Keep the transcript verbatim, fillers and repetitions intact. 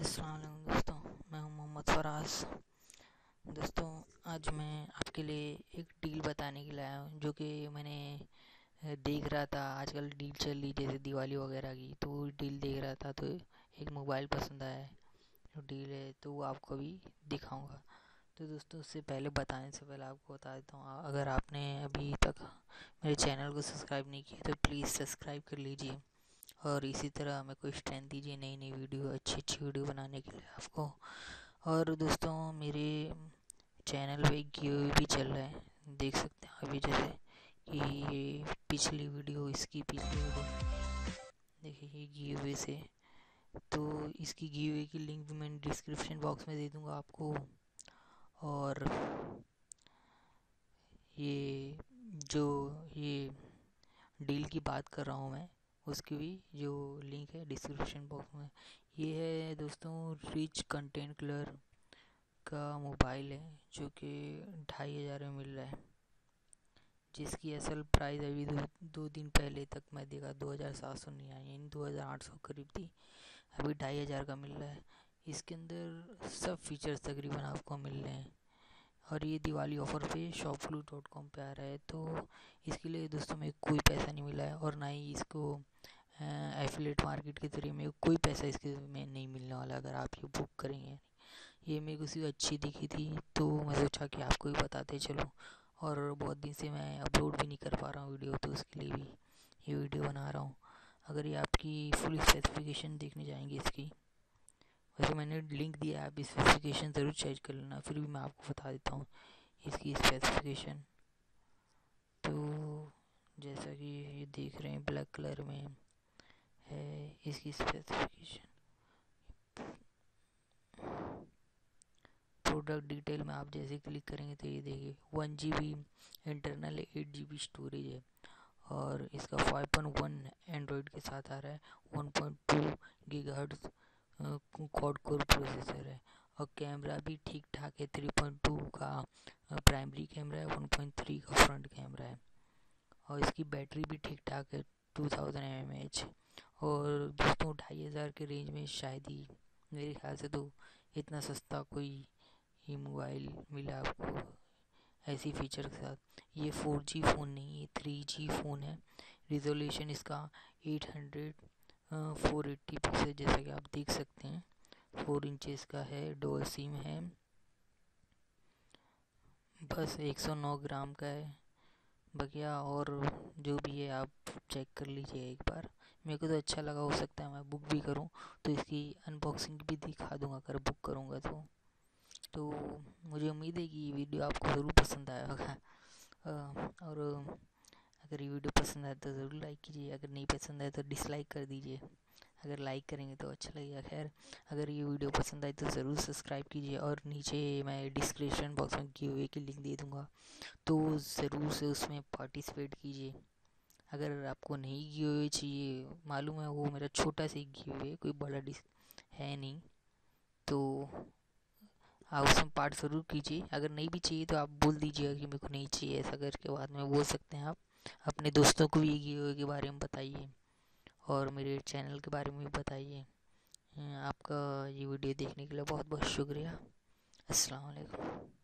अस्सलाम दोस्तों, मैं हूं मोहम्मद फराज। दोस्तों, आज मैं आपके लिए एक डील बताने के लिए आया हूं जो कि मैंने देख रहा था। आजकल डील चल रही जैसे दिवाली वगैरह की, तो डील देख रहा था तो एक मोबाइल पसंद आया है जो डील है, तो वो आपको भी दिखाऊंगा। तो दोस्तों, उससे पहले बताने से पहले आपको बता देता हूँ, अगर आपने अभी तक मेरे चैनल को सब्सक्राइब नहीं किया तो प्लीज़ सब्सक्राइब कर लीजिए और इसी तरह हमें कोई स्ट्रेंथ दीजिए नई नई वीडियो, अच्छी अच्छी वीडियो बनाने के लिए आपको। और दोस्तों, मेरे चैनल पे गिव भी चल रहा है, देख सकते हैं अभी, जैसे कि ये पिछली वीडियो, इसकी पिछली वीडियो देखिए गिव से, तो इसकी गिव की लिंक भी मैं डिस्क्रिप्शन बॉक्स में दे दूँगा आपको। और ये जो ये डील की बात कर रहा हूँ मैं, उसकी भी जो लिंक है डिस्क्रिप्शन बॉक्स में। ये है दोस्तों रिच कंटेंट कलर का मोबाइल है जो कि ढाई हज़ार में मिल रहा है, जिसकी असल प्राइस अभी दो, दो दिन पहले तक मैं देखा दो हज़ार सात सौ नहीं आई, यानी दो हज़ार आठ सौ करीब थी, अभी ढाई हज़ार का मिल रहा है। इसके अंदर सब फीचर्स तकरीबन आपको मिल रहे हैं और ये दिवाली ऑफ़र पे शॉपक्लू डॉट कॉम पर आ रहा है। तो इसके लिए दोस्तों में कोई पैसा नहीं मिला है और ना ही इसको एफिलेट मार्केट के जरिए में कोई पैसा इसके में नहीं मिलने वाला अगर आप ये बुक करेंगे। ये मेरे को सिर्फ अच्छी दिखी थी तो मैं सोचा कि आपको ही बताते चलूँ, और बहुत दिन से मैं अपलोड भी नहीं कर पा रहा हूँ वीडियो, तो उसके लिए भी ये वीडियो बना रहा हूँ। अगर ये आपकी फुल स्पेसिफिकेशन देखने जाएंगे इसकी, वैसे मैंने लिंक दिया है, आप स्पेसिफिकेशन ज़रूर चेक कर लेना, फिर भी मैं आपको बता देता हूँ इसकी स्पेसिफिकेशन। तो जैसा कि ये देख रहे हैं ब्लैक कलर में है इसकी स्पेसिफिकेशन। प्रोडक्ट डिटेल में आप जैसे क्लिक करेंगे तो ये देखिए one G B internal eight G B storage है और इसका फाइव पॉइंट वन एंड्रॉयड के साथ आ रहा है, one point two gigahertz quad core processor है और कैमरा भी ठीक ठाक है। थ्री पॉइंट टू का प्राइमरी कैमरा है, वन पॉइंट थ्री का फ्रंट कैमरा है और इसकी बैटरी भी ठीक ठाक है, two thousand M A H. और दोस्तों, ढाई हज़ार के रेंज में शायद ही, मेरे ख्याल से तो इतना सस्ता कोई ही मोबाइल मिला आपको ऐसी फीचर के साथ। ये फोर जी फ़ोन नहीं है, थ्री जी फ़ोन है। रिजोल्यूशन इसका eight hundred four eighty pixel, जैसा कि आप देख सकते हैं, फोर इंचेस का है, डोल सिम है, बस एक सौ नौ ग्राम का है बकिया। और जो भी है आप चेक कर लीजिए एक बार, मेरे को तो अच्छा लगा, हो सकता है मैं बुक भी करूं तो इसकी अनबॉक्सिंग भी दिखा दूंगा अगर बुक करूंगा तो। तो मुझे उम्मीद है कि ये वीडियो आपको ज़रूर पसंद आया होगा, और अगर ये वीडियो पसंद आए तो ज़रूर लाइक कीजिए, अगर नहीं पसंद आए तो डिसलाइक कर दीजिए, अगर लाइक करेंगे तो अच्छा लगेगा। खैर, अगर ये वीडियो पसंद आए तो ज़रूर सब्सक्राइब कीजिए और नीचे मैं डिस्क्रिप्शन बॉक्स में गिव अवे की लिंक दे दूँगा, तो ज़रूर से उसमें पार्टिसिपेट कीजिए। अगर आपको नहीं गिव अवे चाहिए, मालूम है वो मेरा छोटा सा गिव अवे, कोई बड़ा डिस है नहीं, तो आप उसमें पार्ट ज़रूर कीजिए। अगर नहीं भी चाहिए तो आप बोल दीजिएगा कि मेरे को नहीं चाहिए, ऐसा करके बाद में बोल सकते हैं। आप अपने दोस्तों को ये गिव अवे के बारे में बताइए और मेरे चैनल के बारे में भी बताइए। आपका ये वीडियो देखने के लिए बहुत बहुत शुक्रिया। अस्सलाम वालेकुम।